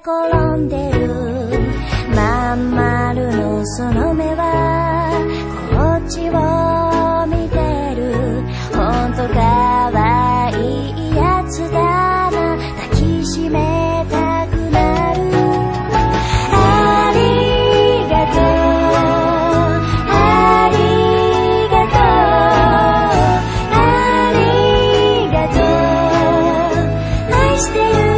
転んでるまん丸のその目はこっちを見てる。ほんとかわいいやつだな、抱きしめたくなる。ありがとうありがとうありがとう愛してる。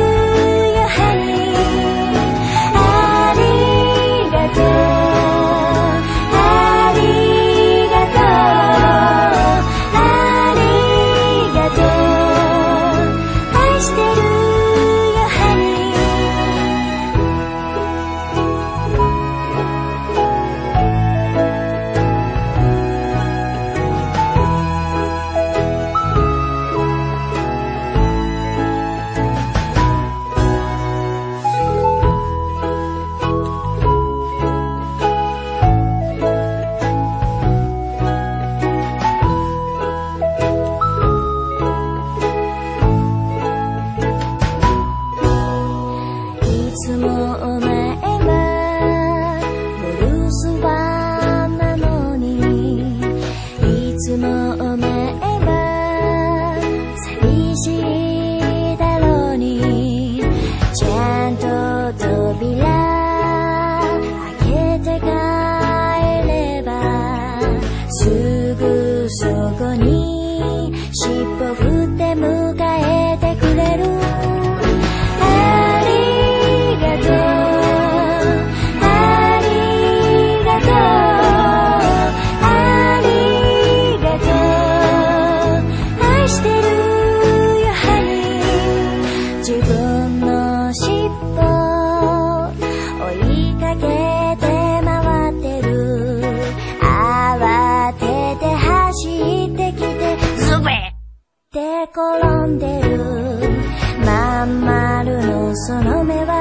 転んでるまん丸のその目は